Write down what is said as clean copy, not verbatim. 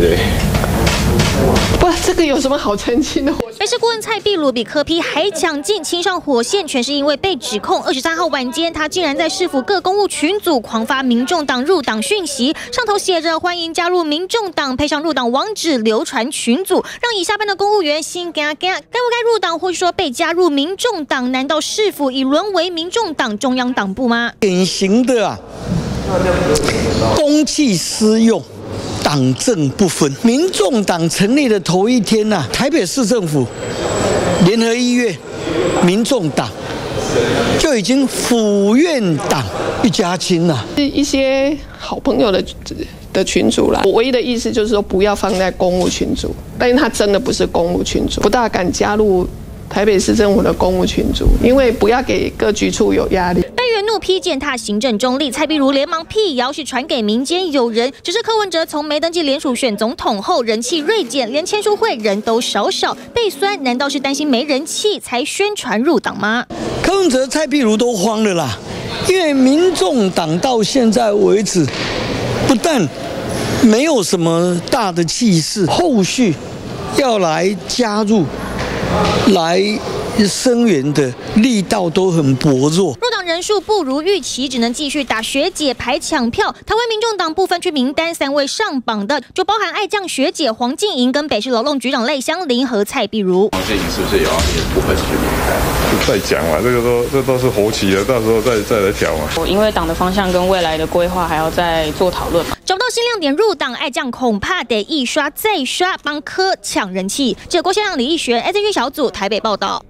对。不，这个有什么好澄清的？但是顾问蔡壁如比柯 P 还抢进亲上火线，全是因为被指控23号晚间，他竟然在市府各公务群组狂发民众党入党讯息，上头写着欢迎加入民众党，配上入党网址流传群组，让已下班的公务员心该不该入党，或是说被加入民众党？难道市府已沦为民众党中央党部吗？典型的啊，公器私用。 党政不分，民众党成立的头一天呐，台北市政府联合医院，民众党就已经府院党一家亲了。是一些好朋友的群组啦。我唯一的意思就是说，不要放在公务群组，但是他真的不是公务群组，不大敢加入台北市政府的公务群组，因为不要给各局处有压力。 怒批践踏行政中立，蔡壁如连忙辟谣，是传给民间友人。只是柯文哲从没登记联署选总统后，人气锐减，连签书会人都少，被酸，难道是担心没人气才宣传入党吗？柯文哲、蔡壁如都慌了啦，因为民众党到现在为止，不但没有什么大的气势，后续要来加入，来。 声援的力道都很薄弱，入党人数不如预期，只能继续打学姐牌抢票。台湾民众党不分区名单3位上榜的，就包含爱将学姐黄静莹跟北市劳动局长赖香伶和蔡壁如。黄静莹是不是也要也不分区名单？再讲嘛，这都是侯棋了，到时候再来讲嘛。因为党的方向跟未来的规划还要再做讨论嘛。找不到新亮点入党，爱将恐怕得一刷再刷，帮柯抢人气。记者郭先亮、李义璇，ATV小组台北报道。